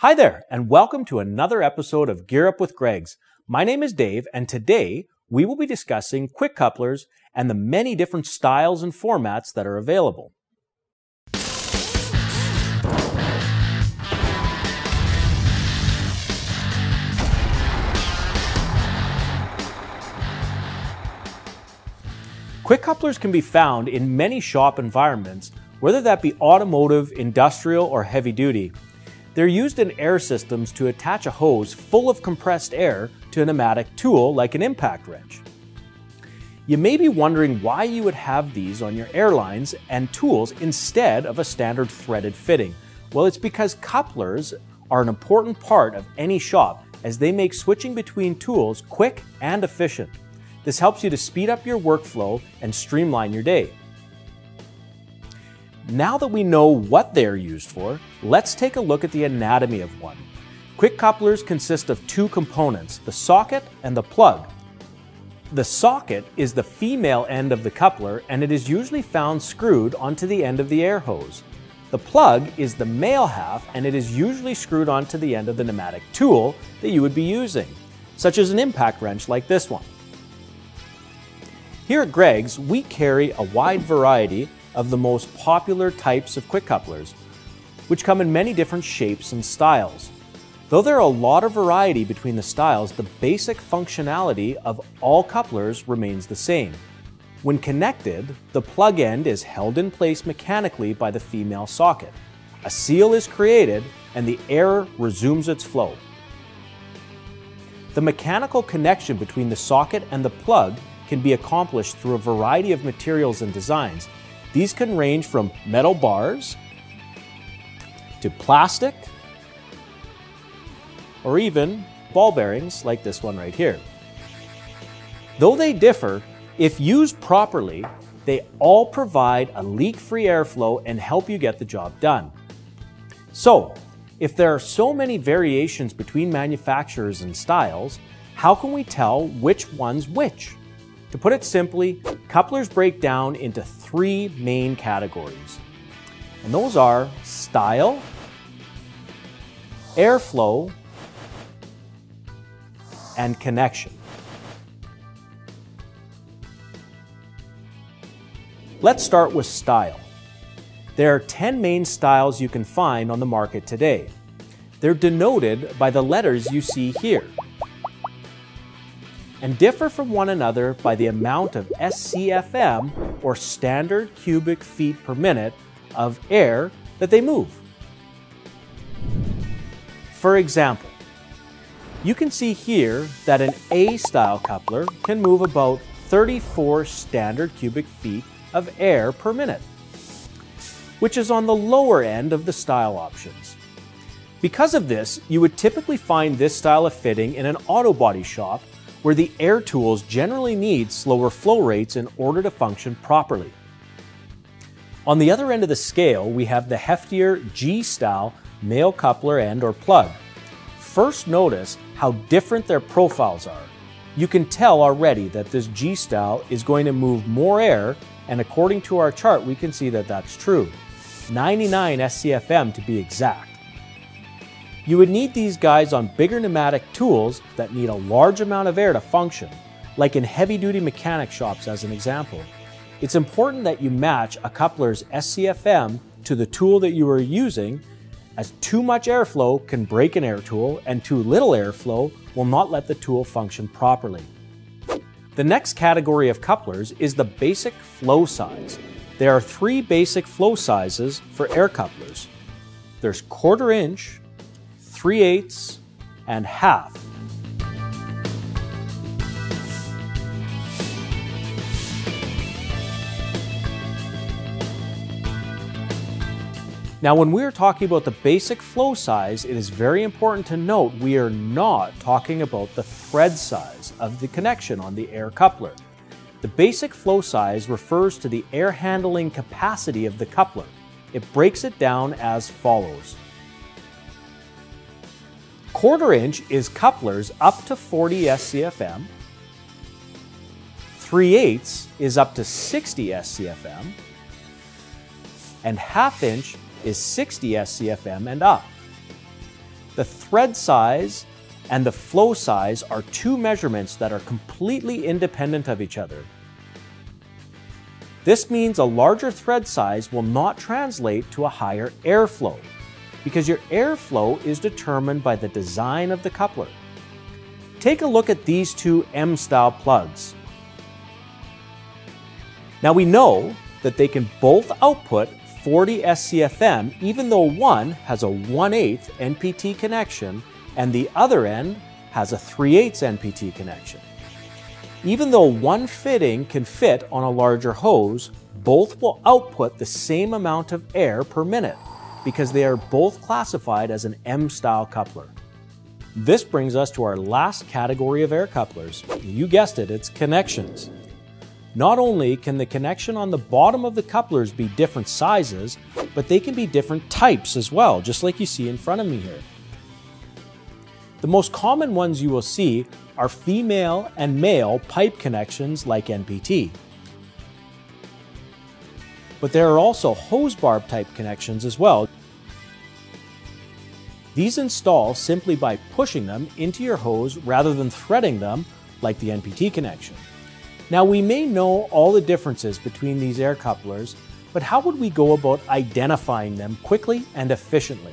Hi there, and welcome to another episode of Gear Up with Gregg's. My name is Dave, and today we will be discussing quick couplers and the many different styles and formats that are available. Quick couplers can be found in many shop environments, whether that be automotive, industrial, or heavy duty. They're used in air systems to attach a hose full of compressed air to a pneumatic tool like an impact wrench. You may be wondering why you would have these on your airlines and tools instead of a standard threaded fitting. Well, it's because couplers are an important part of any shop as they make switching between tools quick and efficient. This helps you to speed up your workflow and streamline your day. Now that we know what they're used for, let's take a look at the anatomy of one. Quick couplers consist of two components, the socket and the plug. The socket is the female end of the coupler, and it is usually found screwed onto the end of the air hose. The plug is the male half, and it is usually screwed onto the end of the pneumatic tool that you would be using, such as an impact wrench like this one. Here at Gregg's, we carry a wide variety of the most popular types of quick couplers, which come in many different shapes and styles. Though there are a lot of variety between the styles, the basic functionality of all couplers remains the same. When connected, the plug end is held in place mechanically by the female socket. A seal is created and the air resumes its flow. The mechanical connection between the socket and the plug can be accomplished through a variety of materials and designs. These can range from metal bars to plastic or even ball bearings like this one right here. Though they differ, if used properly, they all provide a leak-free airflow and help you get the job done. So, if there are so many variations between manufacturers and styles, how can we tell which one's which? To put it simply, couplers break down into three main categories, and those are style, airflow, and connection. Let's start with style. There are 10 main styles you can find on the market today. They're denoted by the letters you see here, and differ from one another by the amount of SCFM, or standard cubic feet per minute, of air that they move. For example, you can see here that an A-style coupler can move about 34 standard cubic feet of air per minute, which is on the lower end of the style options. Because of this, you would typically find this style of fitting in an auto body shop where the air tools generally need slower flow rates in order to function properly. On the other end of the scale, we have the heftier G-style male coupler end or plug. First, notice how different their profiles are. You can tell already that this G-style is going to move more air, and according to our chart, we can see that that's true. 99 SCFM to be exact. You would need these guys on bigger pneumatic tools that need a large amount of air to function, like in heavy-duty mechanic shops as an example. It's important that you match a coupler's SCFM to the tool that you are using, as too much airflow can break an air tool and too little airflow will not let the tool function properly. The next category of couplers is the basic flow size. There are three basic flow sizes for air couplers. There's 1/4 inch, 3/8 and half. Now, when we are talking about the basic flow size, it is very important to note we are not talking about the thread size of the connection on the air coupler. The basic flow size refers to the air handling capacity of the coupler. It breaks it down as follows. 1/4 inch is couplers up to 40 SCFM, 3/8 is up to 60 SCFM, and 1/2 inch is 60 SCFM and up. The thread size and the flow size are two measurements that are completely independent of each other. This means a larger thread size will not translate to a higher airflow, because your airflow is determined by the design of the coupler. Take a look at these two M-style plugs. Now we know that they can both output 40 SCFM, even though one has a 1/8 NPT connection and the other end has a 3/8 NPT connection. Even though one fitting can fit on a larger hose, both will output the same amount of air per minute because they are both classified as an M-style coupler. This brings us to our last category of air couplers. You guessed it, it's connections. Not only can the connection on the bottom of the couplers be different sizes, but they can be different types as well, just like you see in front of me here. The most common ones you will see are female and male pipe connections like NPT. But there are also hose barb type connections as well. These install simply by pushing them into your hose rather than threading them like the NPT connection. Now we may know all the differences between these air couplers, but how would we go about identifying them quickly and efficiently?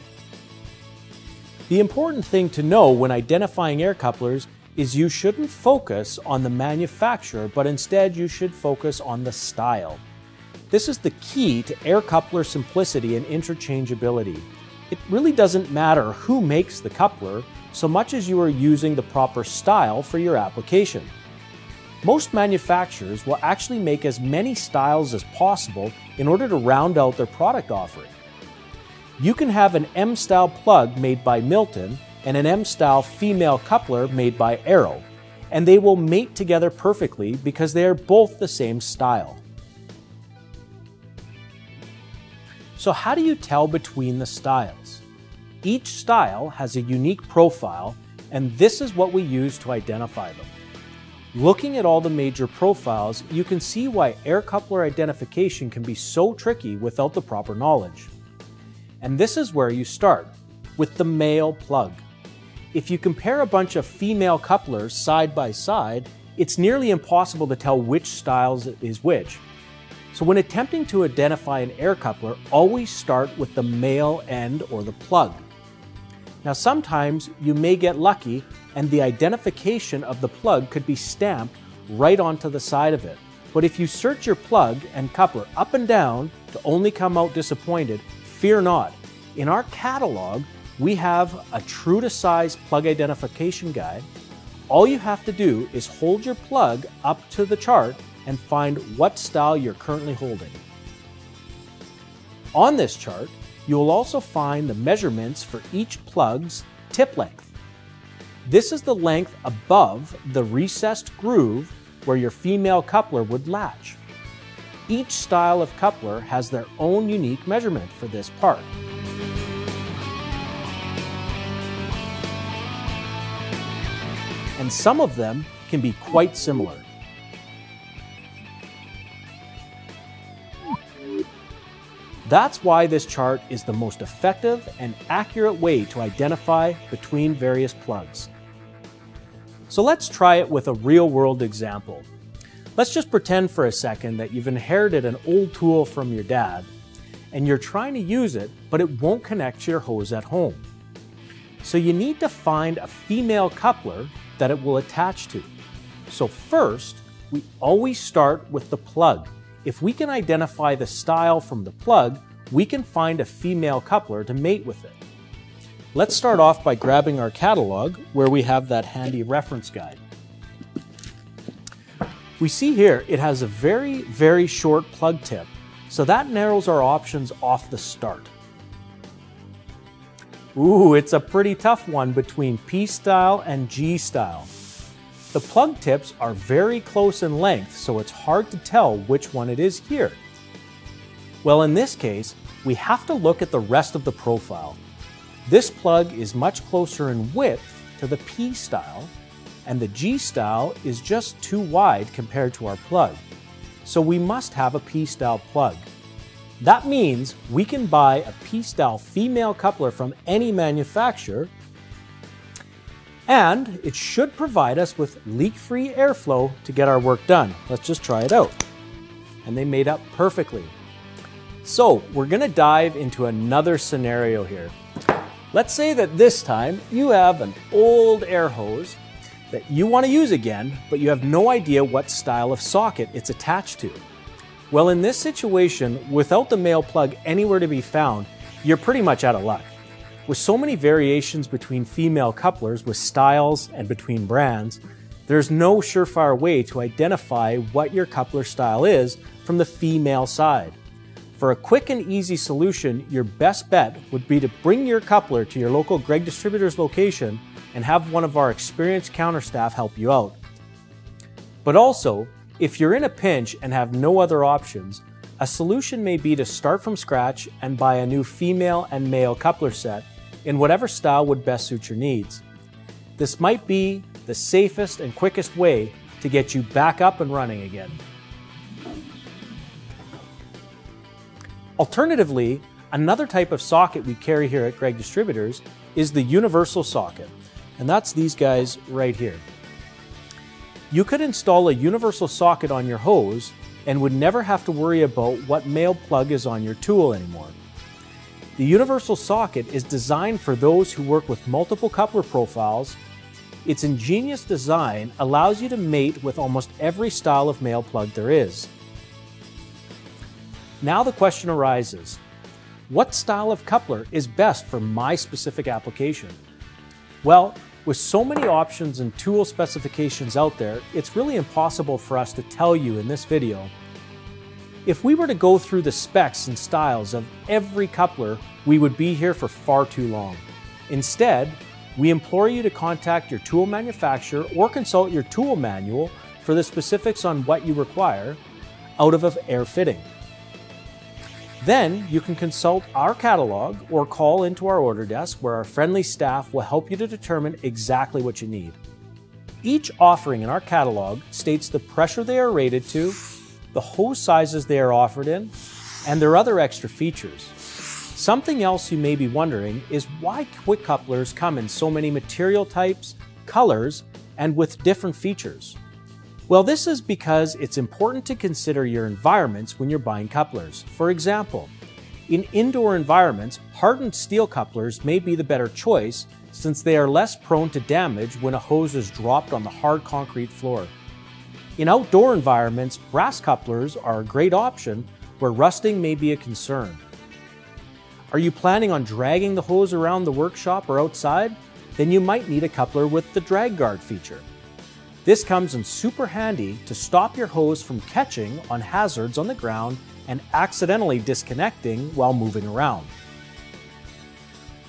The important thing to know when identifying air couplers is you shouldn't focus on the manufacturer, but instead you should focus on the style. This is the key to air coupler simplicity and interchangeability. It really doesn't matter who makes the coupler so much as you are using the proper style for your application. Most manufacturers will actually make as many styles as possible in order to round out their product offering. You can have an M-style plug made by Milton and an M-style female coupler made by Arrow, and they will mate together perfectly because they are both the same style. So how do you tell between the styles? Each style has a unique profile, and this is what we use to identify them. Looking at all the major profiles, you can see why air coupler identification can be so tricky without the proper knowledge. And this is where you start, with the male plug. If you compare a bunch of female couplers side by side, it's nearly impossible to tell which styles is which. So when attempting to identify an air coupler, always start with the male end or the plug. Now sometimes you may get lucky and the identification of the plug could be stamped right onto the side of it. But if you search your plug and coupler up and down to only come out disappointed, fear not. In our catalog, we have a true to size plug identification guide. All you have to do is hold your plug up to the chart and find what style you're currently holding. On this chart, you will also find the measurements for each plug's tip length. This is the length above the recessed groove where your female coupler would latch. Each style of coupler has their own unique measurement for this part. And some of them can be quite similar. That's why this chart is the most effective and accurate way to identify between various plugs. So let's try it with a real-world example. Let's just pretend for a second that you've inherited an old tool from your dad and you're trying to use it, but it won't connect to your hose at home. So you need to find a female coupler that it will attach to. So first, we always start with the plug. If we can identify the style from the plug, we can find a female coupler to mate with it. Let's start off by grabbing our catalog where we have that handy reference guide. We see here it has a very, very short plug tip, so that narrows our options off the start. Ooh, it's a pretty tough one between P style and G style. The plug tips are very close in length, so it's hard to tell which one it is here. Well, in this case, we have to look at the rest of the profile. This plug is much closer in width to the P style, and the G style is just too wide compared to our plug. So we must have a P style plug. That means we can buy a P style female coupler from any manufacturer and it should provide us with leak-free airflow to get our work done. Let's just try it out. And they made up perfectly. So we're gonna dive into another scenario here. Let's say that this time you have an old air hose that you wanna use again, but you have no idea what style of socket it's attached to. Well, in this situation, without the male plug anywhere to be found, you're pretty much out of luck. With so many variations between female couplers with styles and between brands, there's no surefire way to identify what your coupler style is from the female side. For a quick and easy solution, your best bet would be to bring your coupler to your local Gregg Distributors location and have one of our experienced counter staff help you out. But also, if you're in a pinch and have no other options, a solution may be to start from scratch and buy a new female and male coupler set in whatever style would best suit your needs. This might be the safest and quickest way to get you back up and running again. Alternatively, another type of socket we carry here at Gregg Distributors is the universal socket, and that's these guys right here. You could install a universal socket on your hose and would never have to worry about what male plug is on your tool anymore. The universal socket is designed for those who work with multiple coupler profiles. Its ingenious design allows you to mate with almost every style of male plug there is. Now the question arises, what style of coupler is best for my specific application? Well, with so many options and tool specifications out there, it's really impossible for us to tell you in this video. If we were to go through the specs and styles of every coupler, we would be here for far too long. Instead, we implore you to contact your tool manufacturer or consult your tool manual for the specifics on what you require out of an air fitting. Then you can consult our catalog or call into our order desk where our friendly staff will help you to determine exactly what you need. Each offering in our catalog states the pressure they are rated to, the hose sizes they are offered in, and their other extra features. Something else you may be wondering is why quick couplers come in so many material types, colors, and with different features. Well, this is because it's important to consider your environments when you're buying couplers. For example, in indoor environments, hardened steel couplers may be the better choice since they are less prone to damage when a hose is dropped on the hard concrete floor. In outdoor environments, brass couplers are a great option where rusting may be a concern. Are you planning on dragging the hose around the workshop or outside? Then you might need a coupler with the drag guard feature. This comes in super handy to stop your hose from catching on hazards on the ground and accidentally disconnecting while moving around.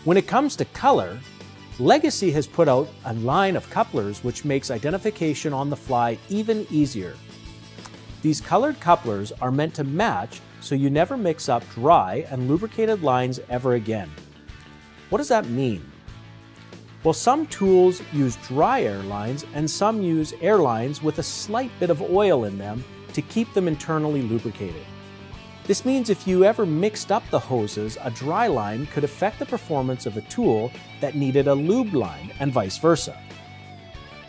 When it comes to color, Legacy has put out a line of couplers which makes identification on the fly even easier. These colored couplers are meant to match so you never mix up dry and lubricated lines ever again. What does that mean? Well, some tools use dry air lines and some use air lines with a slight bit of oil in them to keep them internally lubricated. This means if you ever mixed up the hoses, a dry line could affect the performance of a tool that needed a lube line and vice versa.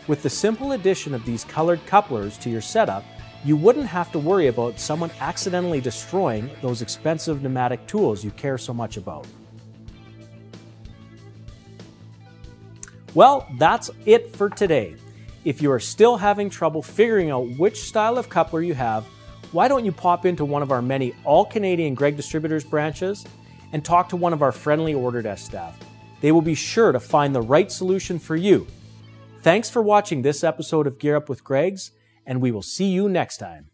With the simple addition of these colored couplers to your setup, you wouldn't have to worry about someone accidentally destroying those expensive pneumatic tools you care so much about. Well, that's it for today. If you are still having trouble figuring out which style of coupler you have, why don't you pop into one of our many all-Canadian Gregg Distributors branches and talk to one of our friendly order desk staff. They will be sure to find the right solution for you. Thanks for watching this episode of Gear Up with Gregg's, and we will see you next time.